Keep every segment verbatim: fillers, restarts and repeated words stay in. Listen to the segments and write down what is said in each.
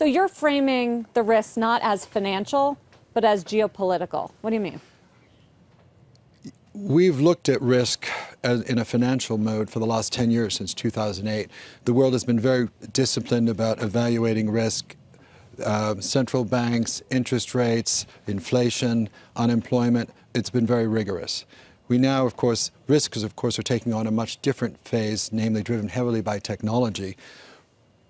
So you're framing the risk not as financial, but as geopolitical. What do you mean? We've looked at risk as in a financial mode for the last ten years, since two thousand eight. The world has been very disciplined about evaluating risk. Uh, central banks, interest rates, inflation, unemployment, it's been very rigorous. We now, of course, risks, of course, are taking on a much different phase, namely driven heavily by technology.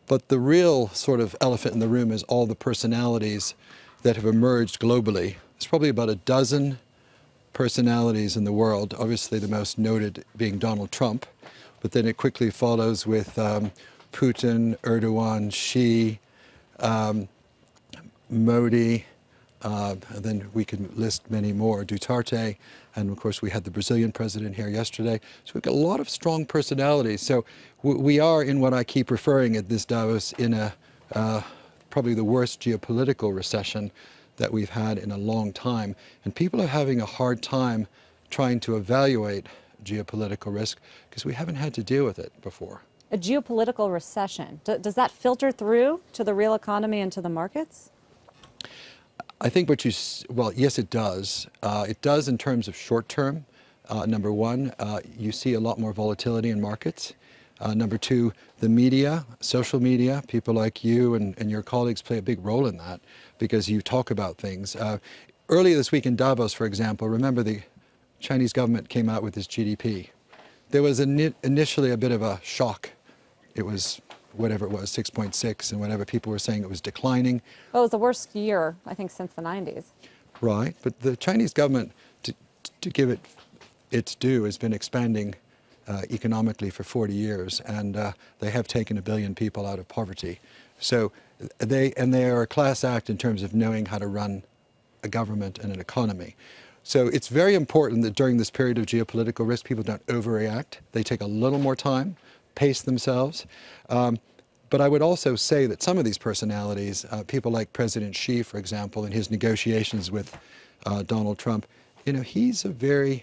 But the real sort of elephant in the room is all the personalities that have emerged globally. There's probably about a dozen personalities in the world, obviously the most noted being Donald Trump, but then it quickly follows with um, Putin, Erdogan, Xi, um, Modi, uh, and then we can list many more, Duterte, and of course we had the Brazilian president here yesterday. So we've got a lot of strong personalities. So w we are in what I keep referring at this Davos in a uh, probably the worst geopolitical recession that we've had in a long time, and people are having a hard time trying to evaluate geopolitical risk because we haven't had to deal with it before. A geopolitical recession, D- does that filter through to the real economy and to the markets? I think what you, well, yes it does. Uh, it does in terms of short term. Uh, number one, uh, you see a lot more volatility in markets. Uh, number two, the media, social media, people like you and, and your colleagues play a big role in that because you talk about things. Uh, earlier this week in Davos, for example, remember the Chinese government came out with its G D P. There was in, initially a bit of a shock. It was whatever it was, six point six and whatever, people were saying it was declining. Well, it was the worst year, I think, since the nineties. Right, but the Chinese government, to, to give it its due, has been expanding Uh, economically for forty years, and uh, they have taken a billion people out of poverty. So they, and they are a class act in terms of knowing how to run a government and an economy. So it's very important that during this period of geopolitical risk, people don't overreact. They take a little more time, pace themselves. Um, but I would also say that some of these personalities, uh, people like President Xi, for example, in his negotiations with uh, Donald Trump, you know, he's a very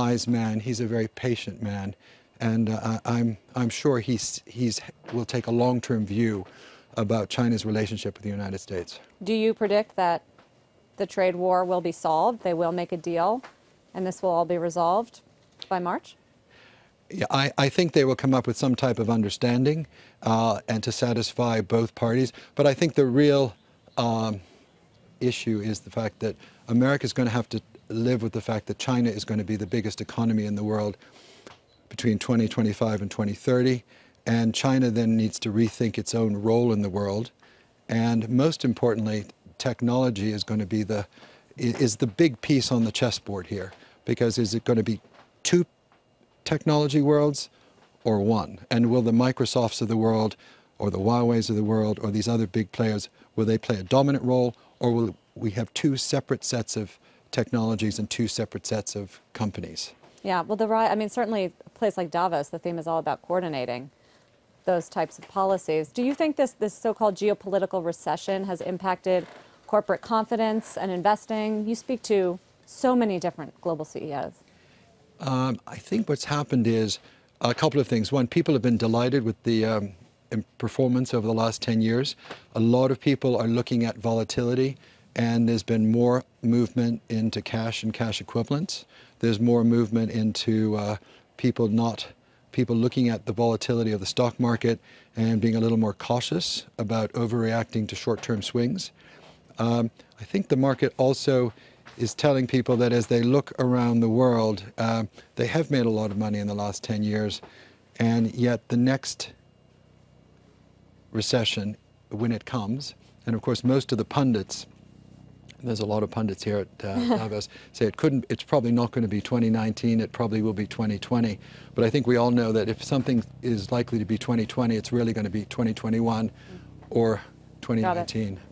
wise man. He's a very patient man, and uh, I'm I'm sure he's he's will take a long-term view about China's relationship with the United States. Do you predict that the trade war will be solved? They will make a deal, and this will all be resolved by March? Yeah, I, I think they will come up with some type of understanding, uh, and to satisfy both parties. But I think the real um, issue is the fact that America is going to have to live with the fact that China is going to be the biggest economy in the world between twenty twenty-five and twenty thirty, and China then needs to rethink its own role in the world. And most importantly, technology is going to be the is the big piece on the chessboard here, because is it going to be two technology worlds or one? And will the Microsofts of the world or the Huaweis of the world or these other big players, will they play a dominant role, or will we have two separate sets of technologies and two separate sets of companies? Yeah, well, the right, I mean, certainly a place like Davos, the theme is all about coordinating those types of policies. Do you think this, this so-called geopolitical recession has impacted corporate confidence and investing? You speak to so many different global C E Os. Um, I think what's happened is a couple of things. One, people have been delighted with the um, performance over the last ten years. A lot of people are looking at volatility, and there's been more movement into cash and cash equivalents. There's more movement into uh, people not people looking at the volatility of the stock market and being a little more cautious about overreacting to short-term swings. Um, I think the market also is telling people that as they look around the world, uh, they have made a lot of money in the last ten years, and yet the next recession, when it comes, and of course most of the pundits, there's a lot of pundits here at uh, Davos, say it couldn't, it's probably not going to be twenty nineteen, it probably will be twenty twenty. But I think we all know that if something is likely to be twenty twenty, it's really going to be twenty twenty-one or twenty nineteen.